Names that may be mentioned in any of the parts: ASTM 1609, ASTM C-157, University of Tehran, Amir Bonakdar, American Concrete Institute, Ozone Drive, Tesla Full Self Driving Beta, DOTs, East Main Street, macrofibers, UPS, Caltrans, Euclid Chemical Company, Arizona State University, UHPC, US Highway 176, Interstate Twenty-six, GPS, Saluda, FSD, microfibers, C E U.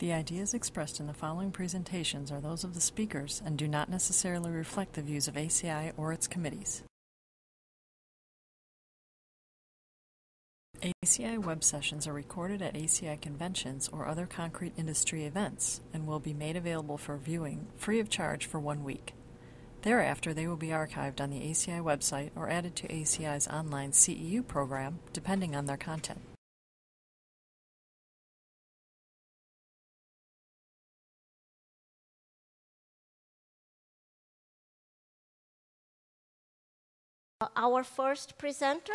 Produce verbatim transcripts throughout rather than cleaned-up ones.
The ideas expressed in the following presentations are those of the speakers and do not necessarily reflect the views of A C I or its committees. A C I web sessions are recorded at A C I conventions or other concrete industry events and will be made available for viewing free of charge for one week. Thereafter, they will be archived on the A C I website or added to A C I's online C E U program, depending on their content. Our first presenter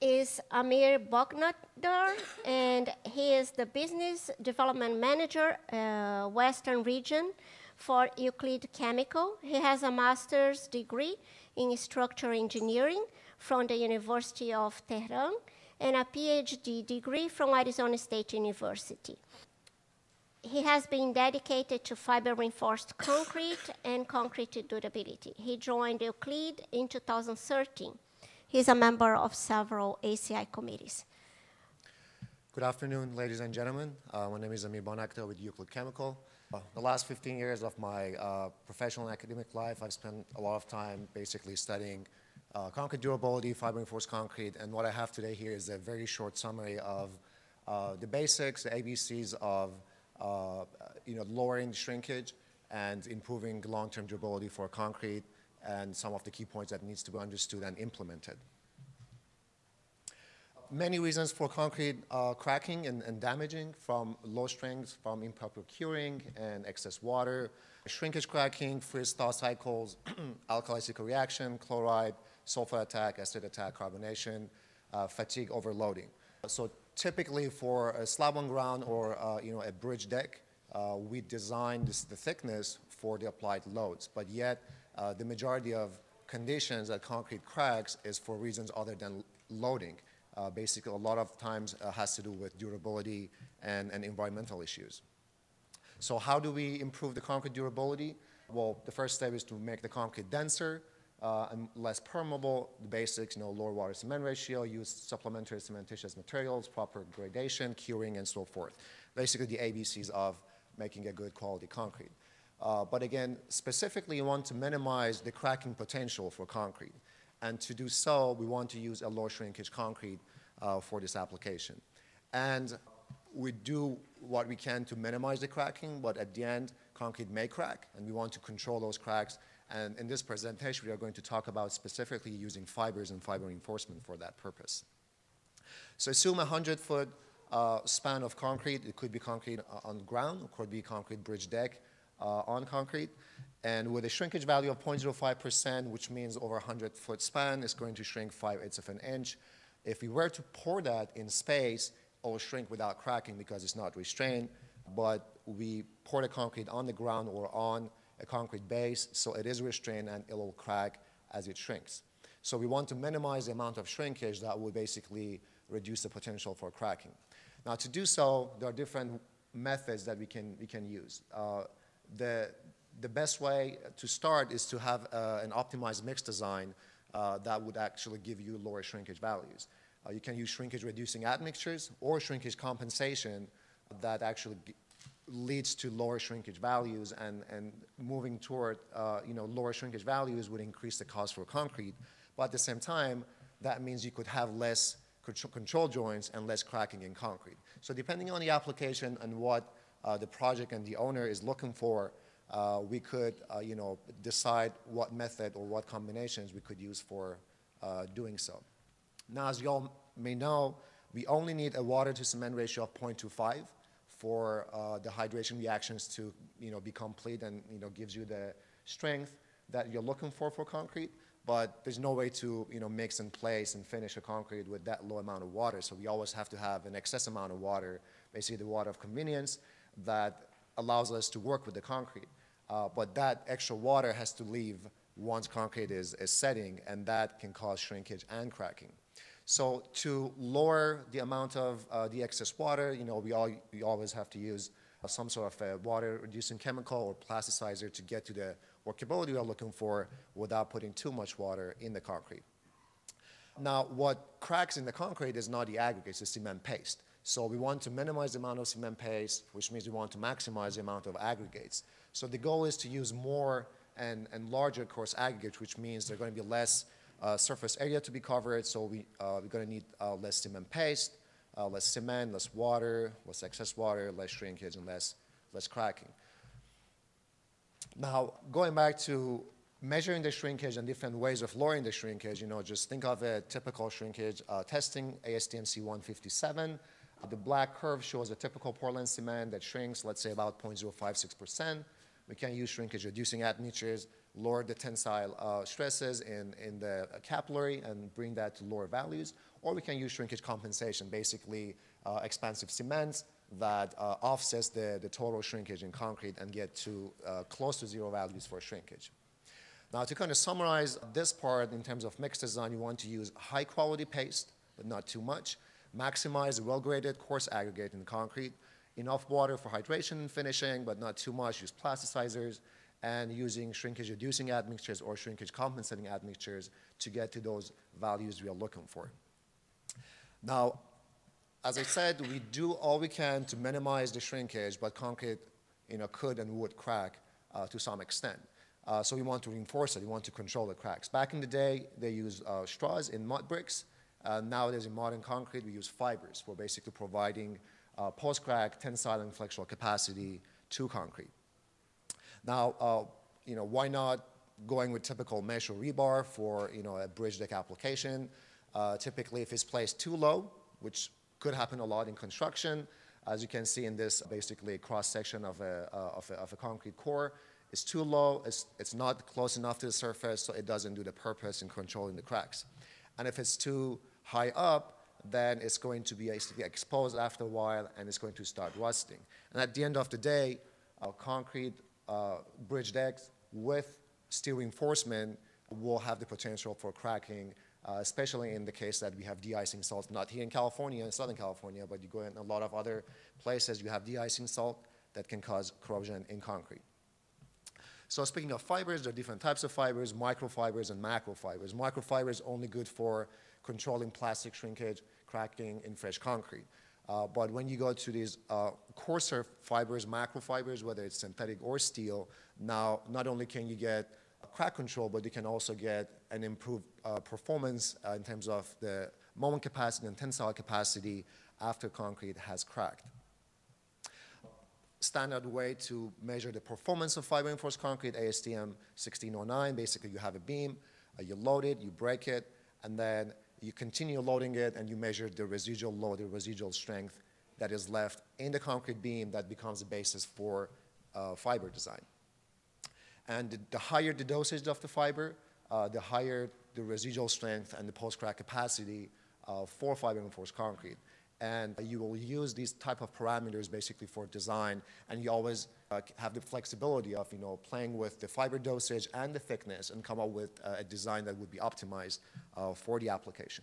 is Amir Bonakdar, and he is the Business Development Manager, uh, Western Region for Euclid Chemical. He has a master's degree in structural engineering from the University of Tehran and a PhD degree from Arizona State University. He has been dedicated to fiber-reinforced concrete and concrete durability. He joined Euclid in two thousand thirteen. He's a member of several A C I committees. Good afternoon, ladies and gentlemen. Uh, my name is Amir Bonakdar with Euclid Chemical. Uh, the last fifteen years of my uh, professional and academic life, I've spent a lot of time basically studying uh, concrete durability, fiber-reinforced concrete, and what I have today here is a very short summary of uh, the basics, the A B Cs of Uh, you know, lowering shrinkage and improving long-term durability for concrete, and some of the key points that needs to be understood and implemented. Many reasons for concrete uh, cracking and, and damaging, from low strength, from improper curing and excess water, shrinkage cracking, freeze-thaw cycles, alkali-silica reaction, chloride, sulfur attack, acid attack, carbonation, uh, fatigue overloading. So typically for a slab on ground or uh, you know, a bridge deck, uh, we design this, the thickness for the applied loads, but yet uh, the majority of conditions that concrete cracks is for reasons other than loading. Uh, basically, a lot of times uh, has to do with durability and, and environmental issues. So how do we improve the concrete durability? Well, the first step is to make the concrete denser Uh, and less permeable, the basics, you know, lower water cement ratio, use supplementary cementitious materials, proper gradation, curing, and so forth. Basically, the A B Cs of making a good quality concrete. Uh, but again, specifically, you want to minimize the cracking potential for concrete. And to do so, we want to use a low shrinkage concrete uh, for this application. And we do what we can to minimize the cracking, but at the end, concrete may crack, and we want to control those cracks. And in this presentation, we are going to talk about specifically using fibers and fiber reinforcement for that purpose. So assume a hundred-foot uh, span of concrete. It could be concrete on ground, it could be concrete bridge deck uh, on concrete. And with a shrinkage value of zero point zero five percent, which means over a hundred-foot span, it's going to shrink five-eighths of an inch. If we were to pour that in space, it will shrink without cracking because it's not restrained. But we pour the concrete on the ground or on a concrete base, so it is restrained and it will crack as it shrinks. So we want to minimize the amount of shrinkage that will basically reduce the potential for cracking. Now to do so, there are different methods that we can, we can use. Uh, the, the best way to start is to have uh, an optimized mix design uh, that would actually give you lower shrinkage values. Uh, you can use shrinkage reducing admixtures or shrinkage compensation that actually leads to lower shrinkage values, and, and moving toward uh, you know, lower shrinkage values would increase the cost for concrete. But at the same time, that means you could have less control joints and less cracking in concrete. So depending on the application and what uh, the project and the owner is looking for, uh, we could uh, you know, decide what method or what combinations we could use for uh, doing so. Now, as you all may know, we only need a water to cement ratio of zero point two five. for uh, the hydration reactions to you know, be complete, and you know, gives you the strength that you're looking for for concrete. But there's no way to you know, mix and place and finish a concrete with that low amount of water. So we always have to have an excess amount of water, basically the water of convenience that allows us to work with the concrete. Uh, but that extra water has to leave once concrete is, is setting, and that can cause shrinkage and cracking. So to lower the amount of uh, the excess water, you know, we, all, we always have to use uh, some sort of a water-reducing chemical or plasticizer to get to the workability we're looking for without putting too much water in the concrete. Now, what cracks in the concrete is not the aggregates, it's the cement paste. So we want to minimize the amount of cement paste, which means we want to maximize the amount of aggregates. So the goal is to use more and, and larger coarse aggregates, which means there's going to be less uh, surface area to be covered. So we, uh, we're going to need uh, less cement paste, uh, less cement, less water, less excess water, less shrinkage, and less, less cracking. Now, going back to measuring the shrinkage and different ways of lowering the shrinkage, you know, just think of a typical shrinkage uh, testing, A S T M C one fifty-seven. The black curve shows a typical Portland cement that shrinks, let's say, about zero point zero five six percent. We can use shrinkage-reducing admixtures, lower the tensile uh, stresses in, in the capillary and bring that to lower values, or we can use shrinkage compensation, basically uh, expansive cements that uh, offsets the, the total shrinkage in concrete and get to uh, close to zero values for shrinkage. Now, to kind of summarize this part in terms of mix design, you want to use high-quality paste, but not too much, maximize well-graded coarse aggregate in the concrete, enough water for hydration and finishing, but not too much, use plasticizers, and using shrinkage-reducing admixtures or shrinkage-compensating admixtures to get to those values we are looking for. Now, as I said, we do all we can to minimize the shrinkage, but concrete, you know, could and would crack uh, to some extent. Uh, so we want to reinforce it, we want to control the cracks. Back in the day, they used uh, straws in mud bricks. Uh, nowadays, in modern concrete, we use fibers for basically providing uh, post-crack tensile and flexural capacity to concrete. Now, uh, you know, why not going with typical mesh or rebar for, you know, a bridge deck application? Uh, typically, if it's placed too low, which could happen a lot in construction, as you can see in this basically cross-section of a, uh, of, a, of a concrete core, it's too low, it's, it's not close enough to the surface, so it doesn't do the purpose in controlling the cracks. And if it's too high up, then it's going to be exposed after a while, and it's going to start rusting. And at the end of the day, uh, concrete uh, bridge decks with steel reinforcement will have the potential for cracking, uh, especially in the case that we have de-icing salt, not here in California, in Southern California, but you go in a lot of other places, you have de-icing salt that can cause corrosion in concrete. So speaking of fibers, there are different types of fibers, microfibers and macrofibers. Microfiber is only good for controlling plastic shrinkage, cracking in fresh concrete. Uh, but when you go to these uh, coarser fibers, macrofibers, whether it's synthetic or steel, now not only can you get crack control, but you can also get an improved uh, performance uh, in terms of the moment capacity and tensile capacity after concrete has cracked. Standard way to measure the performance of fiber-reinforced concrete, A S T M sixteen oh nine. Basically, you have a beam, uh, you load it, you break it, and then you continue loading it, and you measure the residual load, the residual strength that is left in the concrete beam that becomes the basis for uh, fiber design. And the, the higher the dosage of the fiber, uh, the higher the residual strength and the post-crack capacity uh, for fiber-reinforced concrete. And you will use these type of parameters basically for design, and you always uh, have the flexibility of, you know, playing with the fiber dosage and the thickness and come up with uh, a design that would be optimized uh, for the application.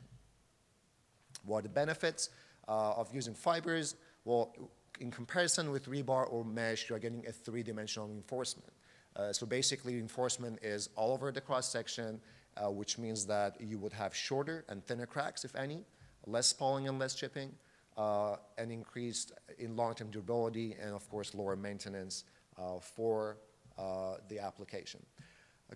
What are the benefits uh, of using fibers? Well, in comparison with rebar or mesh, you're getting a three-dimensional reinforcement. Uh, so basically, reinforcement is all over the cross-section, uh, which means that you would have shorter and thinner cracks, if any, less spalling and less chipping, Uh, and increased in long-term durability and, of course, lower maintenance uh, for uh, the application.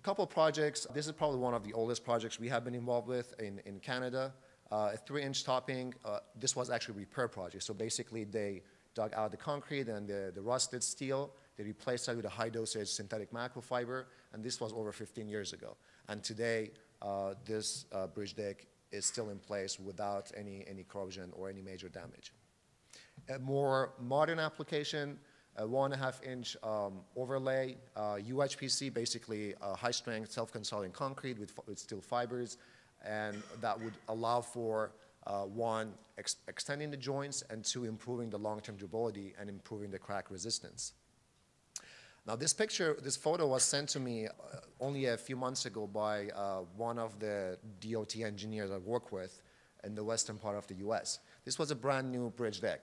A couple of projects. This is probably one of the oldest projects we have been involved with in, in Canada. Uh, a three-inch topping. Uh, this was actually a repair project. So basically, they dug out the concrete and the, the rusted steel. They replaced that with a high-dosage synthetic macrofiber, and this was over fifteen years ago. And today, uh, this uh, bridge deck is still in place without any, any corrosion or any major damage. A more modern application, a one and a half inch um, overlay, uh, U H P C, basically uh, high strength self-consoling concrete with, with steel fibers, and that would allow for uh, one, ex extending the joints, and two, improving the long-term durability and improving the crack resistance. Now this picture, this photo was sent to me uh, only a few months ago by uh, one of the D O T engineers I work with in the western part of the U S. This was a brand new bridge deck,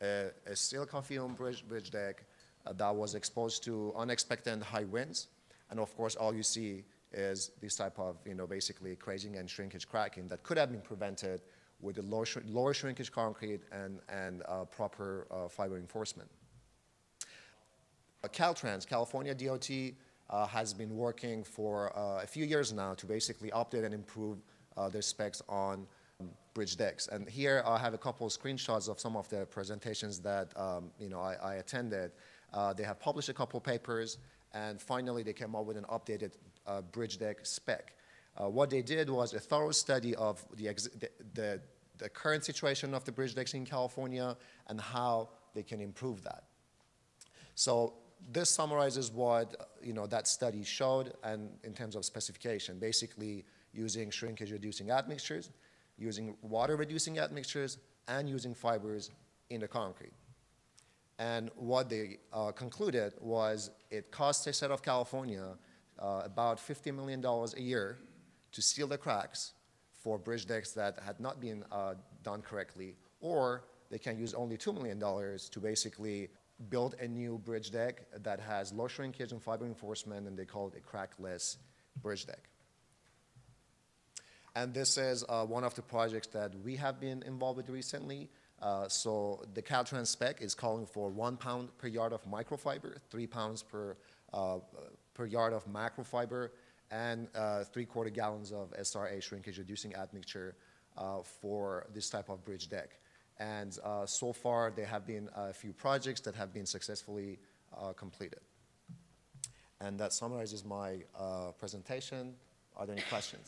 uh, a silicon film bridge, bridge deck uh, that was exposed to unexpected high winds. And of course, all you see is this type of, you know, basically crazing and shrinkage cracking that could have been prevented with the lower, shr lower shrinkage concrete and, and uh, proper uh, fiber reinforcement. Uh, Caltrans, California D O T, uh, has been working for uh, a few years now to basically update and improve uh, their specs on bridge decks. And here I have a couple of screenshots of some of the presentations that um, you know, I, I attended. Uh, they have published a couple of papers, and finally they came up with an updated uh, bridge deck spec. Uh, what they did was a thorough study of the, ex the, the, the current situation of the bridge decks in California and how they can improve that. So this summarizes what you know, that study showed, and in terms of specification, basically using shrinkage-reducing admixtures, using water-reducing admixtures, and using fibers in the concrete. And what they uh, concluded was it costs the state of California uh, about fifty million dollars a year to seal the cracks for bridge decks that had not been uh, done correctly, or they can use only two million dollars to basically build a new bridge deck that has low shrinkage and fiber reinforcement, and they call it a crackless bridge deck. And this is uh, one of the projects that we have been involved with recently. Uh, so the Caltrans spec is calling for one pound per yard of microfiber, three pounds per, uh, per yard of macrofiber, and uh, three quarter gallons of S R A shrinkage reducing admixture uh, for this type of bridge deck. And uh, so far there have been a few projects that have been successfully uh, completed. And that summarizes my uh, presentation. Are there any questions?